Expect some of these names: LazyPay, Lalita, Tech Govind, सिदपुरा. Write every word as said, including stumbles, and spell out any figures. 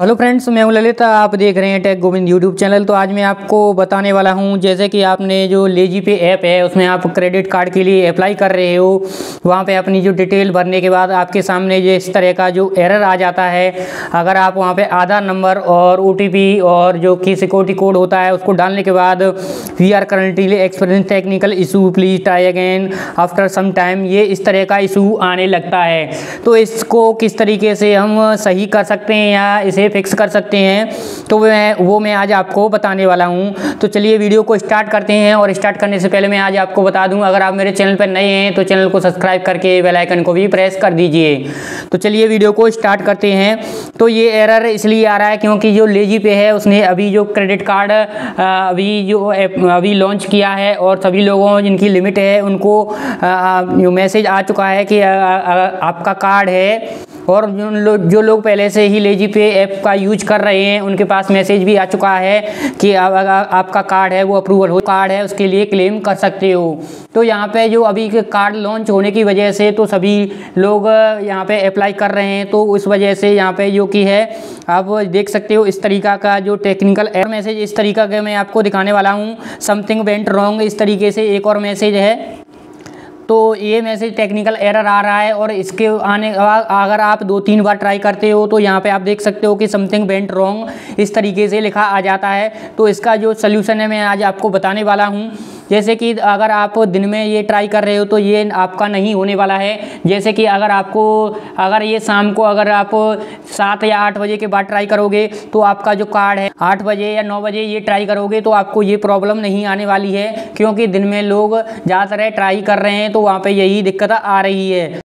Hello friends, मैं हूं ललिता। आप देख रहे हैं टेक गोविंद यूट्यूब चैनल। तो आज मैं आपको बताने वाला हूं, जैसे कि आपने जो लेजी पे ऐप है उसमें आप क्रेडिट कार्ड के लिए अप्लाई कर रहे हो, वहां पे अपनी जो डिटेल भरने के बाद आपके सामने जो इस तरह का जो एरर आ जाता है, अगर आप वहां पे आधार नंबर और ओ टी पी और जो कि सिक्योरिटी कोड होता है उसको डालने के बाद we are currently experience technical issue, please try again after some time, ये इस तरह का इशू आने लगता है। तो इसको किस तरीके से हम सही कर सकते हैं या इसे फिक्स कर सकते हैं, तो मैं वो मैं आज आपको बताने वाला हूं। तो चलिए वीडियो को स्टार्ट करते हैं। और स्टार्ट करने से पहले मैं आज आपको बता दूं, अगर आप मेरे चैनल पर नए हैं तो चैनल को सब्सक्राइब करके बेल आइकन को भी प्रेस कर दीजिए। तो चलिए वीडियो को स्टार्ट करते हैं। तो ये एरर इसलिए आ रहा है क्योंकि जो लेजी पे है उसने अभी जो क्रेडिट कार्ड अभी जो अभी लॉन्च किया है और सभी लोगों जिनकी लिमिट है उनको मैसेज आ चुका है कि आपका कार्ड है, और जो जो लोग पहले से ही लेजी पे ऐप का यूज कर रहे हैं उनके पास मैसेज भी आ चुका है कि आ, आ, आ, आपका कार्ड है वो अप्रूवल हो कार्ड है, उसके लिए क्लेम कर सकते हो। तो यहाँ पे जो अभी के कार्ड लॉन्च होने की वजह से तो सभी लोग यहाँ पे अप्लाई कर रहे हैं, तो उस वजह से यहाँ पे जो कि है आप देख सकते हो इस तरीका का जो टेक्निकल एरर मैसेज इस तरीका के मैं आपको दिखाने वाला हूँ। समथिंग वेंट रॉन्ग इस तरीके से एक और मैसेज है। तो ये मैसेज टेक्निकल एरर आ रहा है, और इसके आने अगर आप दो तीन बार ट्राई करते हो तो यहाँ पे आप देख सकते हो कि समथिंग वेंट रॉन्ग इस तरीके से लिखा आ जाता है। तो इसका जो सल्यूशन है मैं आज आपको बताने वाला हूँ। जैसे कि अगर आप दिन में ये ट्राई कर रहे हो तो ये आपका नहीं होने वाला है। जैसे कि अगर आपको अगर ये शाम को अगर आप सात या आठ बजे के बाद ट्राई करोगे तो आपका जो कार्ड है आठ बजे या नौ बजे ये ट्राई करोगे तो आपको ये प्रॉब्लम नहीं आने वाली है, क्योंकि दिन में लोग ज़्यादातर ट्राई कर रहे हैं, तो वहाँ पे यही दिक्कत आ रही है।